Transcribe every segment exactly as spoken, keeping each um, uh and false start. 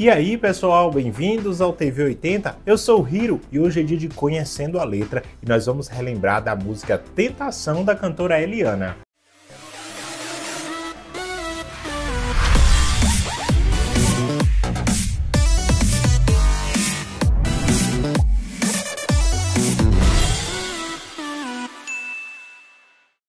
E aí pessoal, bem-vindos ao T V oitenta, eu sou o Hiro e hoje é dia de Conhecendo a Letra e nós vamos relembrar da música Tentação da cantora Eliana.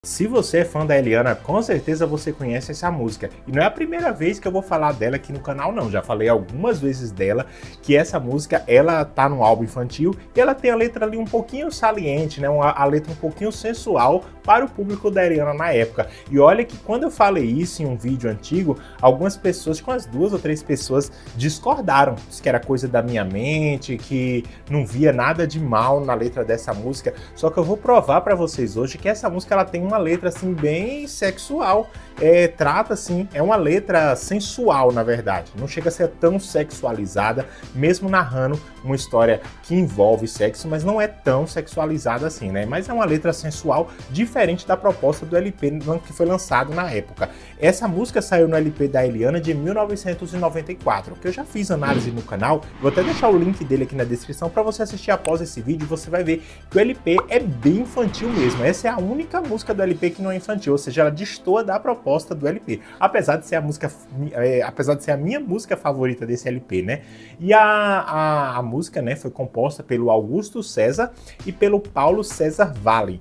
Se você é fã da Eliana, com certeza você conhece essa música. E não é a primeira vez que eu vou falar dela aqui no canal não, já falei algumas vezes dela, que essa música, ela tá no álbum infantil e ela tem a letra ali um pouquinho saliente, né? Uma, a letra um pouquinho sensual para o público da Eliana na época. E olha que quando eu falei isso em um vídeo antigo, algumas pessoas, com as duas ou três pessoas, discordaram. Diz que era coisa da minha mente, que não via nada de mal na letra dessa música. Só que eu vou provar para vocês hoje que essa música, ela tem uma letra letra assim bem sexual, é, trata assim, é uma letra sensual na verdade, não chega a ser tão sexualizada, mesmo narrando uma história que envolve sexo, mas não é tão sexualizada assim, né? Mas é uma letra sensual diferente da proposta do L P que foi lançado na época. Essa música saiu no L P da Eliana de mil novecentos e noventa e quatro, que eu já fiz análise no canal, vou até deixar o link dele aqui na descrição para você assistir após esse vídeo, você vai ver que o L P é bem infantil mesmo, essa é a única música do L P que não é infantil, ou seja, ela destoa da proposta do L P, apesar de ser a música é, apesar de ser a minha música favorita desse L P, né? E a, a, a música, né, foi composta pelo Augusto César e pelo Paulo César Vale.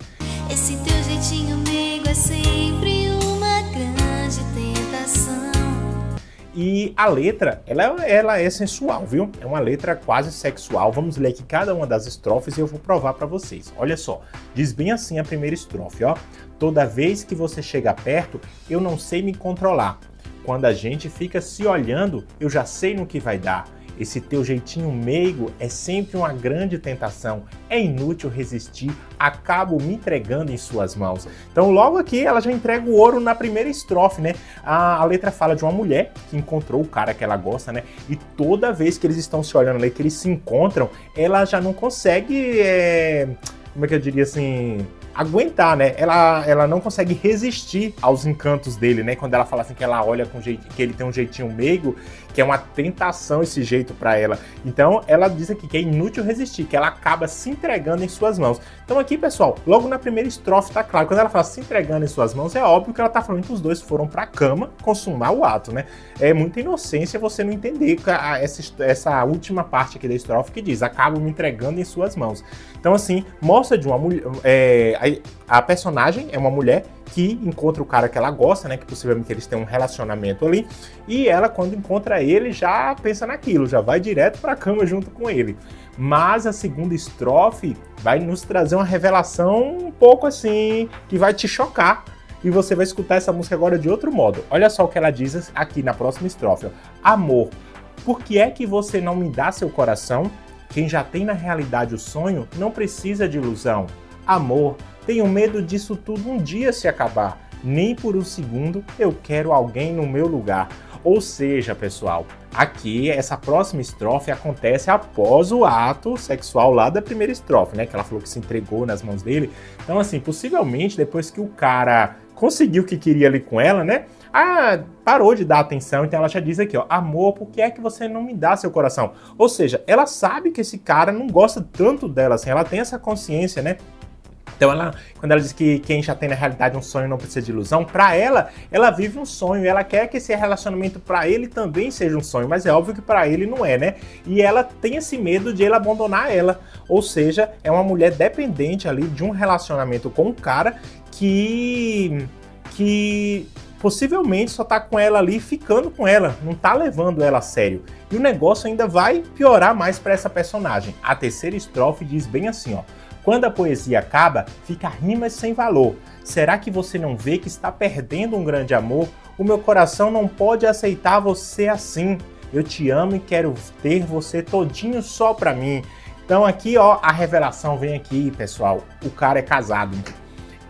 Esse teu jeitinho meigo é sempre uma grande tentação. E a letra, ela, ela é sensual, viu? É uma letra quase sexual. Vamos ler aqui cada uma das estrofes e eu vou provar para vocês. Olha só, diz bem assim a primeira estrofe, ó. Toda vez que você chega perto, eu não sei me controlar. Quando a gente fica se olhando, eu já sei no que vai dar. Esse teu jeitinho meigo é sempre uma grande tentação. É inútil resistir, acabo me entregando em suas mãos. Então logo aqui ela já entrega o ouro na primeira estrofe, né? A, a letra fala de uma mulher que encontrou o cara que ela gosta, né? E toda vez que eles estão se olhando, que eles se encontram, ela já não consegue... É... Como é que eu diria assim... aguentar, né? Ela, ela não consegue resistir aos encantos dele, né? Quando ela fala assim que ela olha com jeito, que ele tem um jeitinho meigo, que é uma tentação esse jeito para ela. Então, ela diz aqui que é inútil resistir, que ela acaba se entregando em suas mãos. Então aqui, pessoal, logo na primeira estrofe tá claro, quando ela fala se entregando em suas mãos, é óbvio que ela tá falando que os dois foram pra cama consumar o ato, né? É muita inocência você não entender essa, essa última parte aqui da estrofe que diz, acabo me entregando em suas mãos. Então assim, mostra de uma mulher... É, a personagem é uma mulher que encontra o cara que ela gosta, né? Que possivelmente eles têm um relacionamento ali. E ela, quando encontra ele, já pensa naquilo, já vai direto pra cama junto com ele. Mas a segunda estrofe vai nos trazer uma revelação um pouco assim, que vai te chocar. E você vai escutar essa música agora de outro modo. Olha só o que ela diz aqui na próxima estrofe. Ó. Amor, por que é que você não me dá seu coração? Quem já tem na realidade o sonho não precisa de ilusão. Amor, tenho medo disso tudo um dia se acabar. Nem por um segundo eu quero alguém no meu lugar. Ou seja, pessoal, aqui essa próxima estrofe acontece após o ato sexual lá da primeira estrofe, né? Que ela falou que se entregou nas mãos dele. Então, assim, possivelmente depois que o cara conseguiu o que queria ali com ela, né? Ah, parou de dar atenção, então ela já diz aqui, ó, amor, por que é que você não me dá seu coração? Ou seja, ela sabe que esse cara não gosta tanto dela, assim, ela tem essa consciência, né? Então, ela, quando ela diz que quem já tem na realidade um sonho não precisa de ilusão, pra ela, ela vive um sonho, ela quer que esse relacionamento pra ele também seja um sonho, mas é óbvio que pra ele não é, né? E ela tem esse medo de ele abandonar ela, ou seja, é uma mulher dependente ali de um relacionamento com um cara que... que... possivelmente só tá com ela ali, ficando com ela, não tá levando ela a sério. E o negócio ainda vai piorar mais pra essa personagem. A terceira estrofe diz bem assim, ó. Quando a poesia acaba, fica rimas sem valor. Será que você não vê que está perdendo um grande amor? O meu coração não pode aceitar você assim. Eu te amo e quero ter você todinho só pra mim. Então aqui, ó, a revelação vem aqui, pessoal. O cara é casado.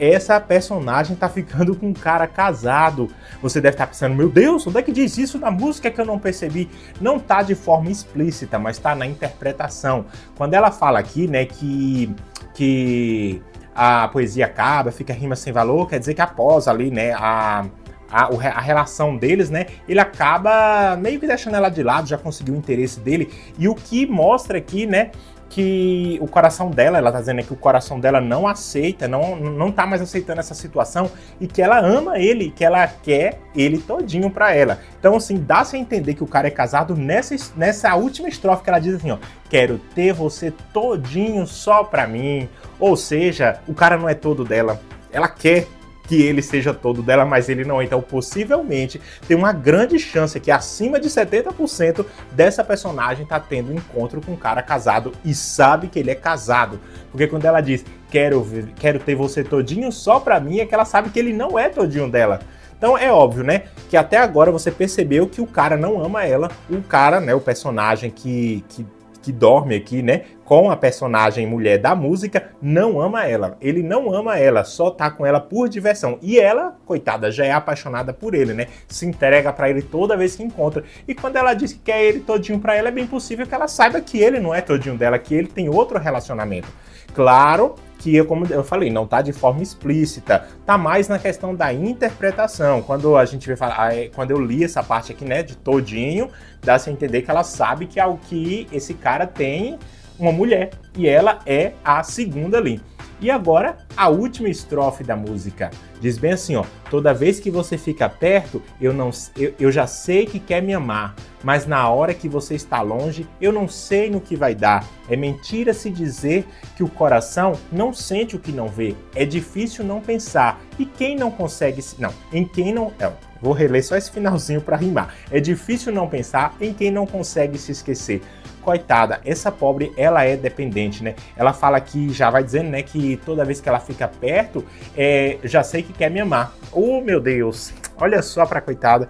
Essa personagem tá ficando com um cara casado. Você deve estar pensando, meu Deus, onde é que diz isso na música que eu não percebi? Não tá de forma explícita, mas tá na interpretação. Quando ela fala aqui, né, que... que a poesia acaba, fica rima sem valor, quer dizer que após ali, né, a... a, a relação deles, né, ele acaba meio que deixando ela de lado, já conseguiu o interesse dele, e o que mostra aqui, né, que o coração dela, ela tá dizendo que o coração dela não aceita, não, não tá mais aceitando essa situação, e que ela ama ele, que ela quer ele todinho pra ela. Então, assim, dá-se a entender que o cara é casado nessa, nessa última estrofe que ela diz assim, ó, quero ter você todinho só pra mim. Ou seja, o cara não é todo dela, ela quer que ele seja todo dela, mas ele não. Então, possivelmente, tem uma grande chance que acima de setenta por cento dessa personagem tá tendo um encontro com um cara casado e sabe que ele é casado. Porque quando ela diz, quero, quero ter você todinho só pra mim, é que ela sabe que ele não é todinho dela. Então é óbvio, né, que até agora você percebeu que o cara não ama ela, o cara, né, o personagem que... que que dorme aqui, né, com a personagem mulher da música, não ama ela. Ele não ama ela, só tá com ela por diversão. E ela, coitada, já é apaixonada por ele, né, se entrega pra ele toda vez que encontra. E quando ela diz que quer ele todinho pra ela, é bem possível que ela saiba que ele não é todinho dela, que ele tem outro relacionamento. Claro que, como eu falei, não tá de forma explícita, tá mais na questão da interpretação. Quando a gente vê falar, quando eu li essa parte aqui, né, de todinho, dá-se a entender que ela sabe que ao que esse cara tem uma mulher e ela é a segunda ali. E agora, a última estrofe da música diz bem assim, ó, toda vez que você fica perto, eu, não, eu, eu já sei que quer me amar, mas na hora que você está longe, eu não sei no que vai dar. É mentira se dizer que o coração não sente o que não vê. É difícil não pensar. E quem não consegue... Não, em quem não... É, vou reler só esse finalzinho para rimar. É difícil não pensar em quem não consegue se esquecer. Coitada, essa pobre, ela é dependente, né? Ela fala que, já vai dizendo, né, que toda vez que ela fica perto, é, já sei que quer me amar. Oh, meu Deus! Olha só pra coitada.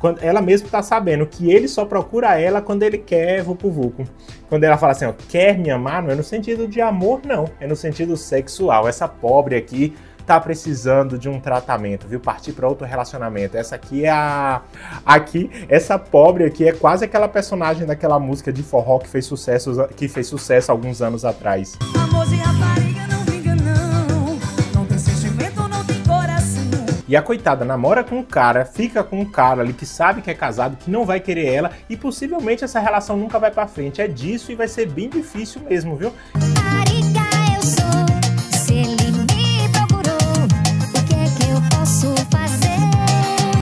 Quando ela mesmo tá sabendo que ele só procura ela quando ele quer vucu-vucu. Quando ela fala assim, ó, quer me amar, não é no sentido de amor, não. É no sentido sexual. Essa pobre aqui tá precisando de um tratamento, viu? Partir para outro relacionamento. Essa aqui é a... Aqui, essa pobre aqui é quase aquela personagem daquela música de forró que fez sucesso, que fez sucesso alguns anos atrás. E a coitada namora com um cara, fica com um cara ali que sabe que é casado, que não vai querer ela, e possivelmente essa relação nunca vai pra frente. É disso e vai ser bem difícil mesmo, viu?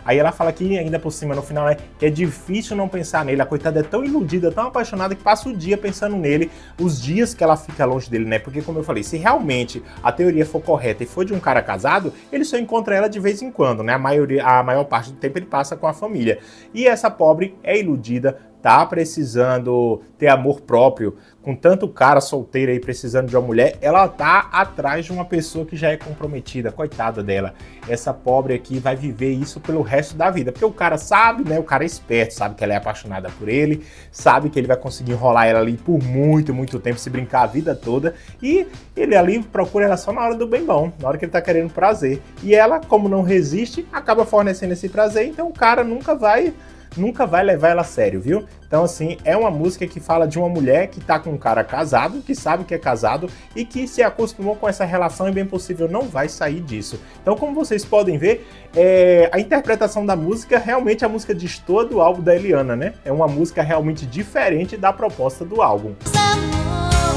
Aí ela fala que ainda por cima no final é que é difícil não pensar nele. A coitada é tão iludida, tão apaixonada que passa o dia pensando nele, os dias que ela fica longe dele, né? Porque como eu falei, se realmente a teoria for correta e for de um cara casado, ele só encontra ela de vez em quando, né? A maioria, a maior parte do tempo ele passa com a família. E essa pobre é iludida, tá precisando ter amor próprio. Com tanto cara solteiro aí precisando de uma mulher, ela tá atrás de uma pessoa que já é comprometida. Coitada dela. Essa pobre aqui vai viver isso pelo resto da vida. Porque o cara sabe, né? O cara é esperto, sabe que ela é apaixonada por ele, sabe que ele vai conseguir enrolar ela ali por muito, muito tempo, se brincar a vida toda. E ele ali procura ela só na hora do bem bom, na hora que ele tá querendo prazer. E ela, como não resiste, acaba fornecendo esse prazer, então o cara nunca vai... nunca vai levar ela a sério, viu? Então, assim, é uma música que fala de uma mulher que tá com um cara casado, que sabe que é casado e que se acostumou com essa relação e bem possível não vai sair disso. Então, como vocês podem ver, é... a interpretação da música, realmente a música destoa do álbum da Eliana, né? É uma música realmente diferente da proposta do álbum. Amor,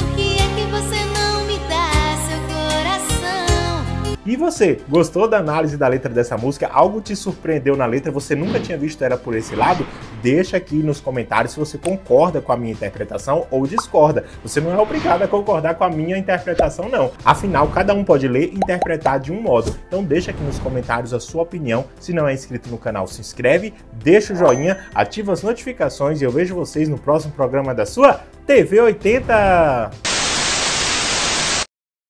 o que é que você não me dá, seu coração? E você, gostou da análise da letra dessa música? Algo te surpreendeu na letra? Você nunca tinha visto ela por esse lado? Deixa aqui nos comentários se você concorda com a minha interpretação ou discorda. Você não é obrigado a concordar com a minha interpretação, não. Afinal, cada um pode ler e interpretar de um modo. Então deixa aqui nos comentários a sua opinião. Se não é inscrito no canal, se inscreve, deixa o joinha, ativa as notificações e eu vejo vocês no próximo programa da sua T V oitenta!